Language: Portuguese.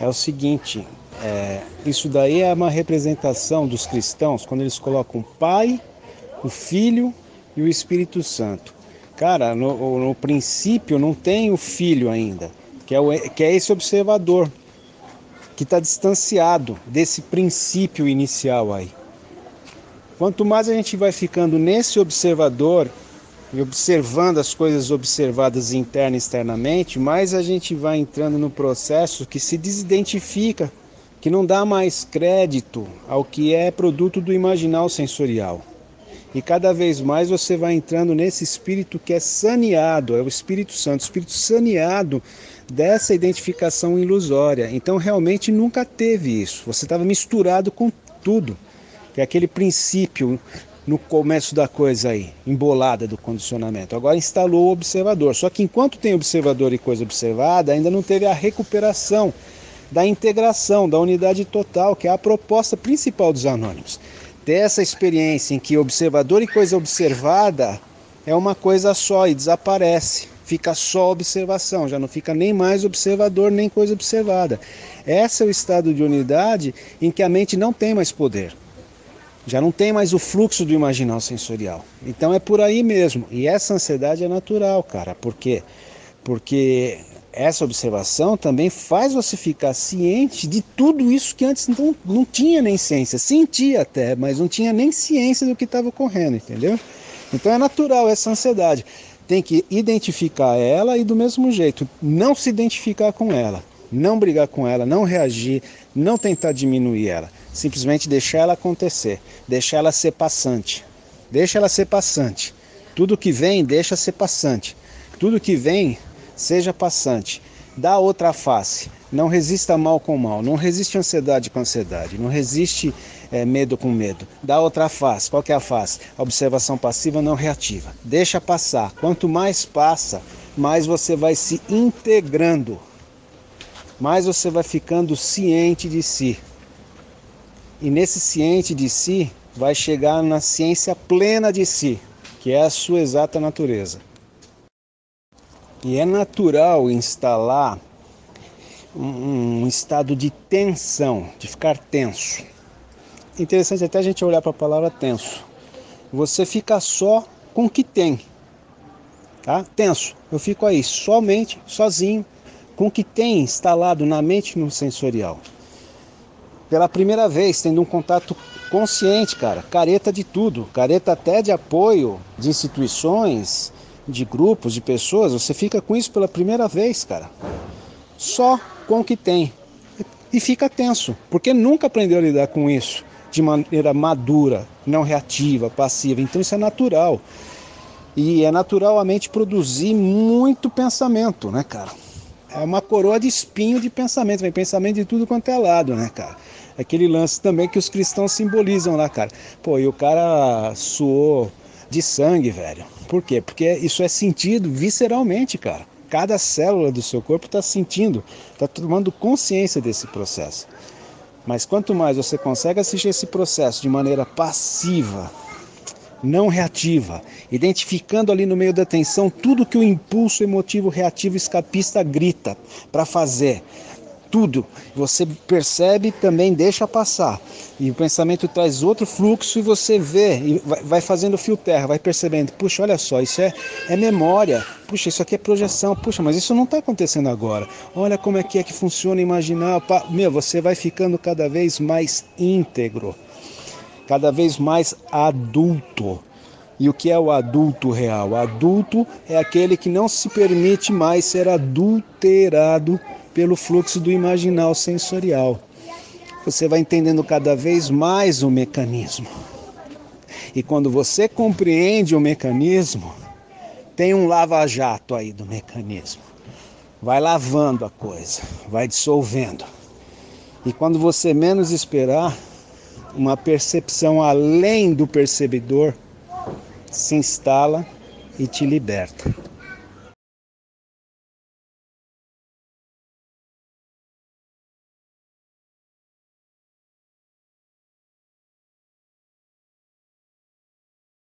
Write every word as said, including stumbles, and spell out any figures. é o seguinte, é, isso daí é uma representação dos cristãos, quando eles colocam o Pai, o Filho e o Espírito Santo. Cara, no, no princípio não tem o Filho ainda, que é, o, que é esse observador, que está distanciado desse princípio inicial aí. Quanto mais a gente vai ficando nesse observador e observando as coisas observadas interna e externamente, mais a gente vai entrando no processo que se desidentifica, que não dá mais crédito ao que é produto do imaginar sensorial. E cada vez mais você vai entrando nesse espírito que é saneado, é o Espírito Santo, o espírito saneado dessa identificação ilusória. Então realmente nunca teve isso, você estava misturado com tudo, que é aquele princípio no começo da coisa aí, embolada do condicionamento. Agora instalou o observador. Só que enquanto tem observador e coisa observada, ainda não teve a recuperação da integração, da unidade total, que é a proposta principal dos anônimos. Ter essa experiência em que observador e coisa observada é uma coisa só e desaparece. Fica só observação, já não fica nem mais observador, nem coisa observada. Esse é o estado de unidade em que a mente não tem mais poder. Já não tem mais o fluxo do imaginar sensorial. Então é por aí mesmo. E essa ansiedade é natural, cara. Por quê? Porque essa observação também faz você ficar ciente de tudo isso que antes não, não tinha nem ciência. Sentia até, mas não tinha nem ciência do que estava ocorrendo, entendeu? Então é natural essa ansiedade. Tem que identificar ela e do mesmo jeito, não se identificar com ela. Não brigar com ela, não reagir, não tentar diminuir ela. Simplesmente deixar ela acontecer, deixar ela ser passante, deixa ela ser passante, tudo que vem deixa ser passante, tudo que vem seja passante, dá outra face, não resista mal com mal, não resiste ansiedade com ansiedade, não resiste é, medo com medo, dá outra face. Qual que é a face? A observação passiva não reativa, deixa passar, quanto mais passa, mais você vai se integrando, mais você vai ficando ciente de si. E nesse ciente de si, vai chegar na ciência plena de si, que é a sua exata natureza. E é natural instalar um, um estado de tensão, de ficar tenso. Interessante até a gente olhar para a palavra tenso. Você fica só com o que tem. Tá? Tenso. Eu fico aí somente, sozinho, com o que tem instalado na mente no sensorial. Pela primeira vez, tendo um contato consciente, cara, careta de tudo, careta até de apoio, de instituições, de grupos, de pessoas, você fica com isso pela primeira vez, cara, só com o que tem, e fica tenso, porque nunca aprendeu a lidar com isso de maneira madura, não reativa, passiva, então isso é natural, e é natural a mente produzir muito pensamento, né, cara? É uma coroa de espinho de pensamento, vem pensamento de tudo quanto é lado, né, cara? Aquele lance também que os cristãos simbolizam lá, cara. Pô, e o cara suou de sangue, velho. Por quê? Porque isso é sentido visceralmente, cara. Cada célula do seu corpo está sentindo, está tomando consciência desse processo. Mas quanto mais você consegue assistir esse processo de maneira passiva, não reativa, identificando ali no meio da tensão tudo que o impulso emotivo reativo escapista grita para fazer, tudo, você percebe também, deixa passar, e o pensamento traz outro fluxo e você vê, e vai fazendo fio terra, vai percebendo, puxa, olha só, isso é, é memória, puxa, isso aqui é projeção, puxa, mas isso não está acontecendo agora, olha como é que é que funciona imaginar, pá. Meu, você vai ficando cada vez mais íntegro, cada vez mais adulto. E o que é o adulto real? O adulto é aquele que não se permite mais ser adulterado pelo fluxo do imaginar sensorial. Você vai entendendo cada vez mais o mecanismo. E quando você compreende o mecanismo, tem um lava-jato aí do mecanismo. Vai lavando a coisa, vai dissolvendo. E quando você menos esperar, uma percepção além do percebedor se instala e te liberta.